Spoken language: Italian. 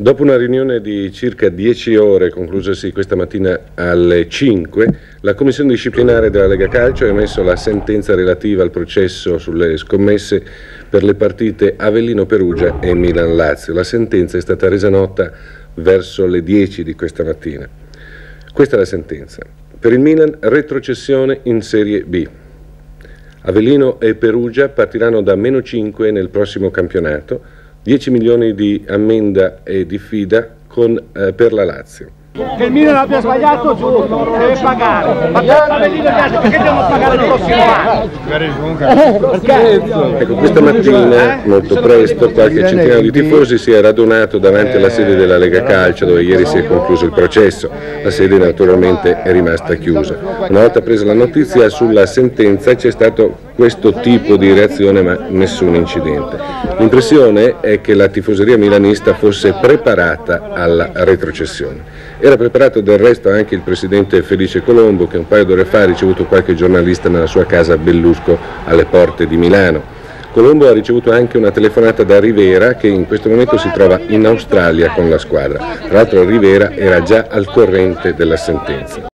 Dopo una riunione di circa 10 ore, conclusasi questa mattina alle 5, la Commissione disciplinare della Lega Calcio ha emesso la sentenza relativa al processo sulle scommesse per le partite Avellino-Perugia e Milan-Lazio. La sentenza è stata resa nota verso le 10 di questa mattina. Questa è la sentenza. Per il Milan, retrocessione in Serie B. Avellino e Perugia partiranno da -5 nel prossimo campionato, 10 milioni di ammenda e di fida per la Lazio. Che il Milan abbia sbagliato, giusto, deve pagare, ma per l'Avellino piace, perché devono pagare il prossimo anno? Ecco, questa mattina, molto presto, qualche centinaio di tifosi si è radunato davanti alla sede della Lega Calcio, dove ieri si è concluso il processo. La sede naturalmente è rimasta chiusa. Una volta presa la notizia sulla sentenza c'è stato questo tipo di reazione, ma nessun incidente. L'impressione è che la tifoseria milanista fosse preparata alla retrocessione. Era preparato del resto anche il presidente Felice Colombo, che un paio d'ore fa ha ricevuto qualche giornalista nella sua casa a Bellusco, alle porte di Milano. Colombo ha ricevuto anche una telefonata da Rivera, che in questo momento si trova in Australia con la squadra. Tra l'altro Rivera era già al corrente della sentenza.